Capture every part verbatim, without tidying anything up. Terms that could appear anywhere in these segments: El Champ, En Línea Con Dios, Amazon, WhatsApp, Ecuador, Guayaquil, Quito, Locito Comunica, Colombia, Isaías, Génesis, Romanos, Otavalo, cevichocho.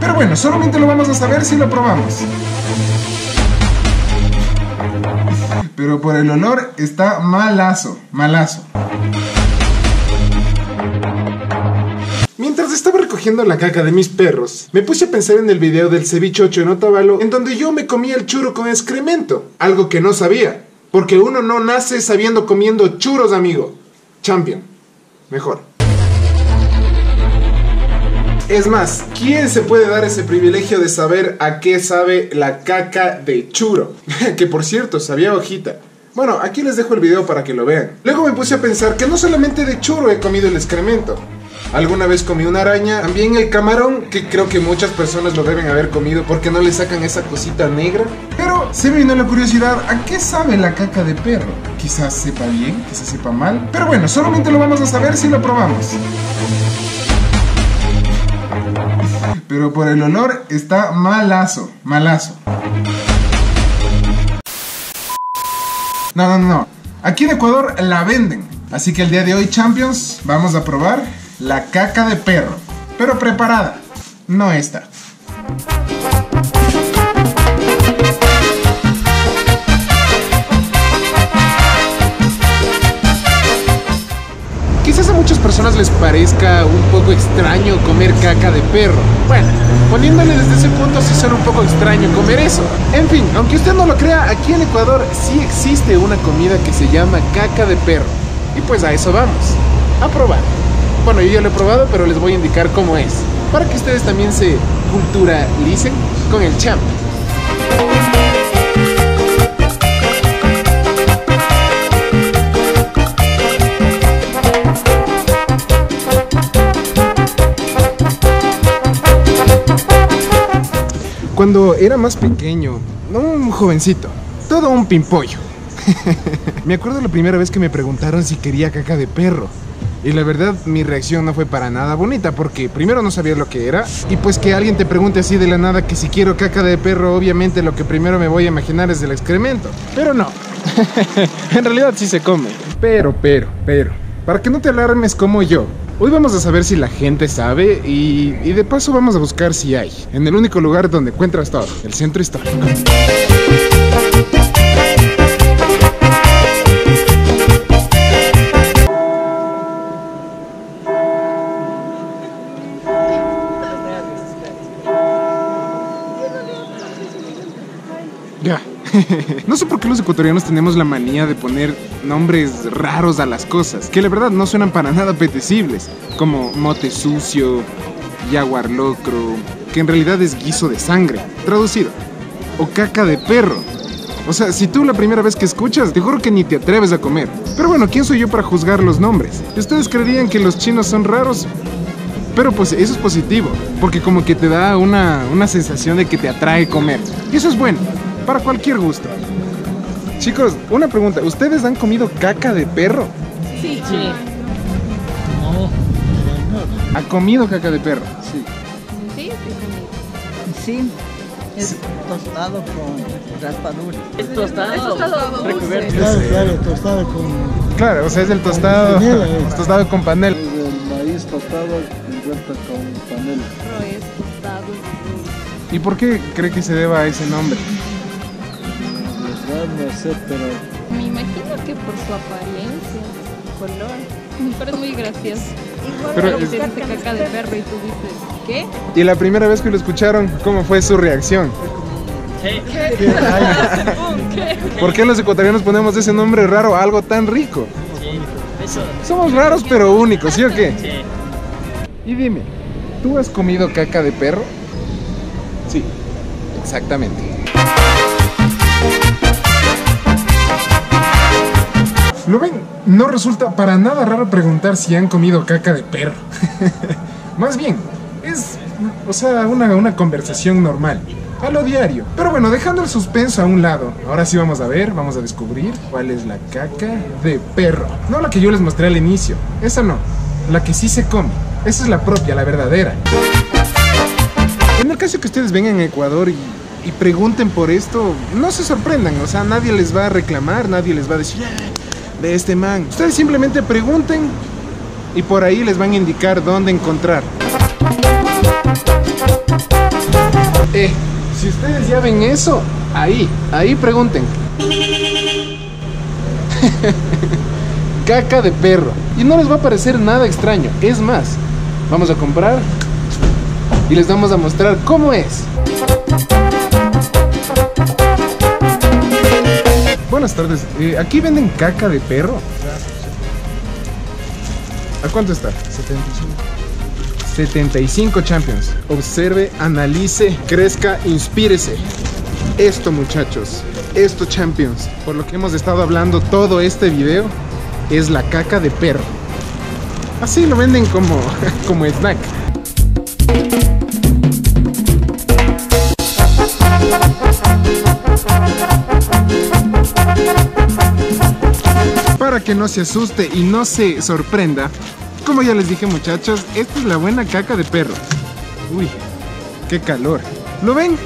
Pero bueno, solamente lo vamos a saber si lo probamos. Pero por el olor está malazo, malazo. Mientras estaba recogiendo la caca de mis perros, me puse a pensar en el video del cevichocho en Otavalo, en donde yo me comía el churro con excremento, algo que no sabía, porque uno no nace sabiendo comiendo churros, amigo. Champion, mejor. Es más, ¿quién se puede dar ese privilegio de saber a qué sabe la caca de churro? Que por cierto, sabía hojita. Bueno, aquí les dejo el video para que lo vean. Luego me puse a pensar que no solamente de churro he comido el excremento. Alguna vez comí una araña, también el camarón, que creo que muchas personas lo deben haber comido porque no le sacan esa cosita negra. Pero se me vino la curiosidad, ¿a qué sabe la caca de perro? Quizás sepa bien, quizás sepa mal. Pero bueno, solamente lo vamos a saber si lo probamos. Pero por el olor está malazo, malazo. No, no, no. Aquí en Ecuador la venden. Así que el día de hoy, Champions, vamos a probar la caca de perro. Pero preparada, no esta. Quizás a muchas personas les parezca un poco extraño comer caca de perro. Bueno, poniéndole desde ese punto sí será un poco extraño comer eso. En fin, aunque usted no lo crea, aquí en Ecuador sí existe una comida que se llama caca de perro. Y pues a eso vamos, a probar. Bueno, yo ya lo he probado, pero les voy a indicar cómo es, para que ustedes también se culturalicen con el champ. Cuando era más pequeño, un jovencito, todo un pimpollo. Me acuerdo la primera vez que me preguntaron si quería caca de perro. Y la verdad, mi reacción no fue para nada bonita, porque primero no sabía lo que era, y pues que alguien te pregunte así de la nada que si quiero caca de perro, obviamente lo que primero me voy a imaginar es el excremento. Pero no, en realidad sí se come. Pero, pero, pero, para que no te alarmes como yo, hoy vamos a saber si la gente sabe, y, y de paso vamos a buscar si hay, en el único lugar donde encuentras todo, el centro histórico. Ya. No sé por qué los ecuatorianos tenemos la manía de poner nombres raros a las cosas, que la verdad no suenan para nada apetecibles, como mote sucio, jaguar locro, que en realidad es guiso de sangre, traducido, o caca de perro. O sea, si tú la primera vez que escuchas, te juro que ni te atreves a comer. Pero bueno, ¿quién soy yo para juzgar los nombres? ¿Ustedes creerían que los chinos son raros? Pero pues eso es positivo, porque como que te da una, una sensación de que te atrae comer, y eso es bueno. Para cualquier gusto. Chicos, una pregunta. ¿Ustedes han comido caca de perro? Sí, sí. ¿Ha comido caca de perro? Sí. Sí, sí. Sí. Es tostado con raspadura. Es tostado. Es tostado dulce. Claro, claro, tostado con... Claro, o sea, es el tostado... Con panela, eh. Tostado con panela. Es el maíz tostado envuelto con panela. Pero es tostado. ¿Y por qué cree que se deba a ese nombre? No sé, pero... Me imagino que por su apariencia, su color, pero es muy gracioso. Igual pero es... caca de perro y tú dices, ¿qué? Y la primera vez que lo escucharon, ¿cómo fue su reacción? ¿Qué? ¿Qué? ¿Qué? ¿Qué? ¿Por qué los ecuatorianos ponemos ese nombre raro a algo tan rico? Sí, eso. Somos raros pero únicos, ¿sí o qué? Sí. Y dime, ¿tú has comido caca de perro? Sí, exactamente. ¿Lo ven? No resulta para nada raro preguntar si han comido caca de perro. Más bien, es, o sea, una, una conversación normal, a lo diario. Pero bueno, dejando el suspenso a un lado, ahora sí vamos a ver, vamos a descubrir cuál es la caca de perro. No la que yo les mostré al inicio, esa no, la que sí se come. Esa es la propia, la verdadera. En el caso que ustedes vengan a Ecuador y... y pregunten por esto, no se sorprendan, o sea, nadie les va a reclamar, nadie les va a decir, ¡ah, de este man! Ustedes simplemente pregunten y por ahí les van a indicar dónde encontrar. Eh, si ustedes ya ven eso, ahí, ahí pregunten. Caca de perro. Y no les va a parecer nada extraño. Es más, vamos a comprar y les vamos a mostrar cómo es. Buenas tardes, eh, aquí venden caca de perro. ¿A cuánto está? setenta y cinco. setenta y cinco Champions. Observe, analice, crezca, inspírese. Esto, muchachos, esto, Champions, por lo que hemos estado hablando todo este video, es la caca de perro. Así lo venden como, como snack. Para que no se asuste y no se sorprenda, como ya les dije, muchachos, esta es la buena caca de perro. Uy, qué calor. ¿Lo ven?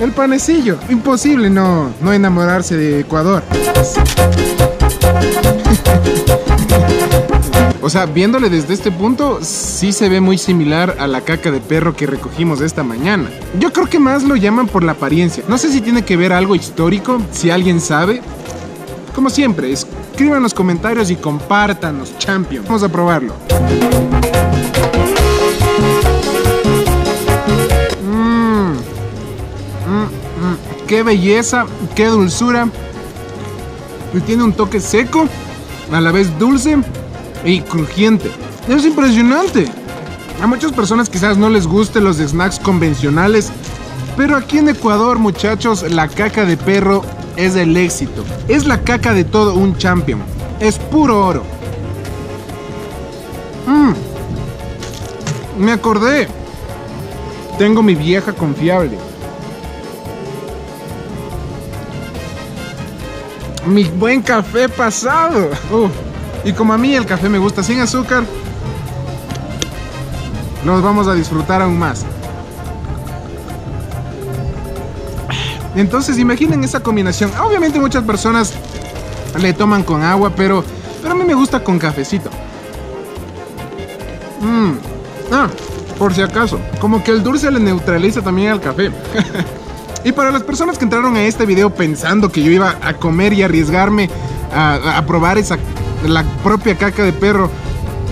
El panecillo. Imposible no, no enamorarse de Ecuador. O sea, viéndole desde este punto, sí se ve muy similar a la caca de perro que recogimos esta mañana. Yo creo que más lo llaman por la apariencia. No sé si tiene que ver algo histórico, si alguien sabe. Como siempre, escriban los comentarios y compartan los Champions. Vamos a probarlo. Mm, mm, mm, qué belleza, qué dulzura. Y tiene un toque seco, a la vez dulce y crujiente. Es impresionante. A muchas personas quizás no les gusten los snacks convencionales, pero aquí en Ecuador, muchachos, la caca de perro es el éxito. Es la caca de todo un champion. Es puro oro. Mm. Me acordé. Tengo mi vieja confiable. Mi buen café pasado. Uh. Y como a mí el café me gusta sin azúcar, nos vamos a disfrutar aún más. Entonces imaginen esa combinación. Obviamente muchas personas le toman con agua, pero, pero a mí me gusta con cafecito. Mm. Ah, por si acaso, como que el dulce le neutraliza también al café. Y para las personas que entraron a este video pensando que yo iba a comer y arriesgarme a, a probar esa la propia caca de perro,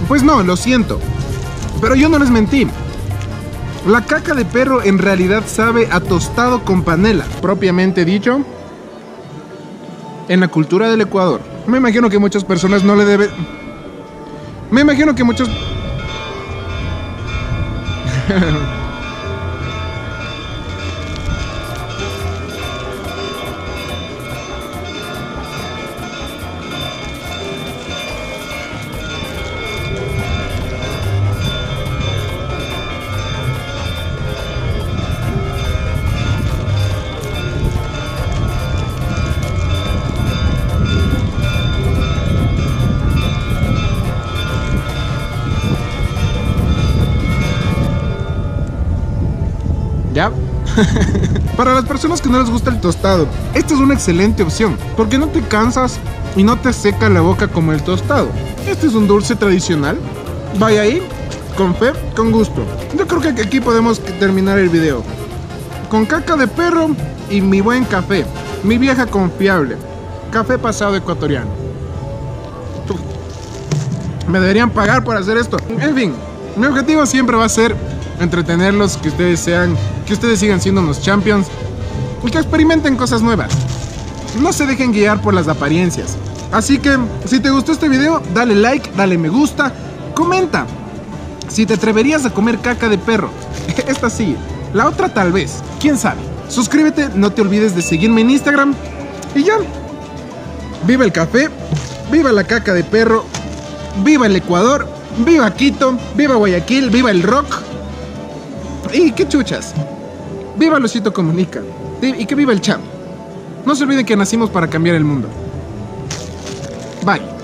pues no, lo siento, pero yo no les mentí. La caca de perro en realidad sabe a tostado con panela, propiamente dicho, en la cultura del Ecuador. Me imagino que muchas personas no le deben... Me imagino que muchos... ¿Ya? Para las personas que no les gusta el tostado, esta es una excelente opción, porque no te cansas y no te seca la boca como el tostado. Este es un dulce tradicional. Vaya ahí, con fe, con gusto. Yo creo que aquí podemos terminar el video. Con caca de perro y mi buen café. Mi vieja confiable. Café pasado ecuatoriano. Me deberían pagar por hacer esto. En fin, mi objetivo siempre va a ser entretenerlos, que ustedes sean, que ustedes sigan siendo unos champions y que experimenten cosas nuevas. No se dejen guiar por las apariencias. Así que, si te gustó este video, dale like, dale me gusta, comenta si te atreverías a comer caca de perro. Esta sí, la otra tal vez, quién sabe. Suscríbete, no te olvides de seguirme en Instagram. Y ya, viva el café, viva la caca de perro, viva el Ecuador, viva Quito, viva Guayaquil, viva el rock. Y qué chuchas. Viva Locito Comunica. Y que viva el champ. No se olviden que nacimos para cambiar el mundo. Bye.